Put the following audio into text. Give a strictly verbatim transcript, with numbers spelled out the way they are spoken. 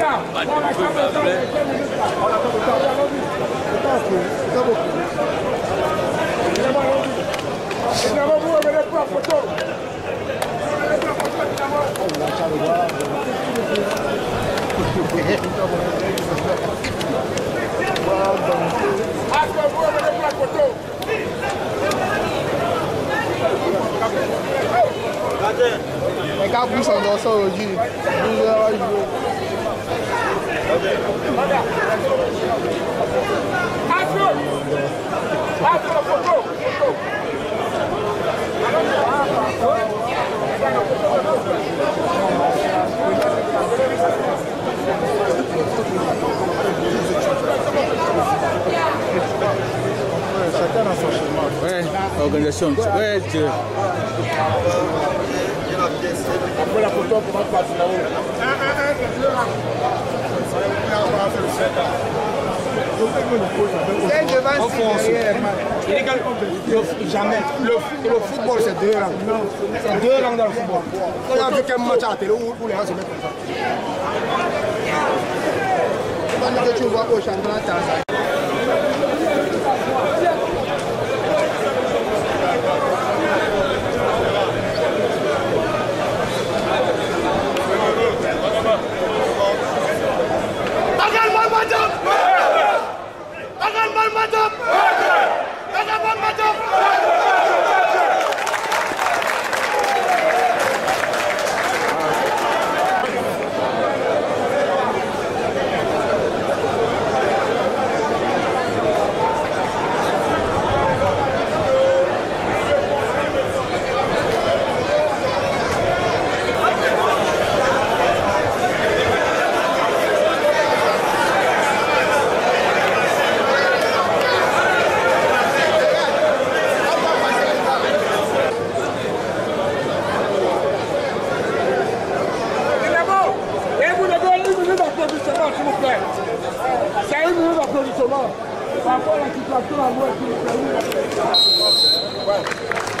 Par rapport à la situation à moi qui est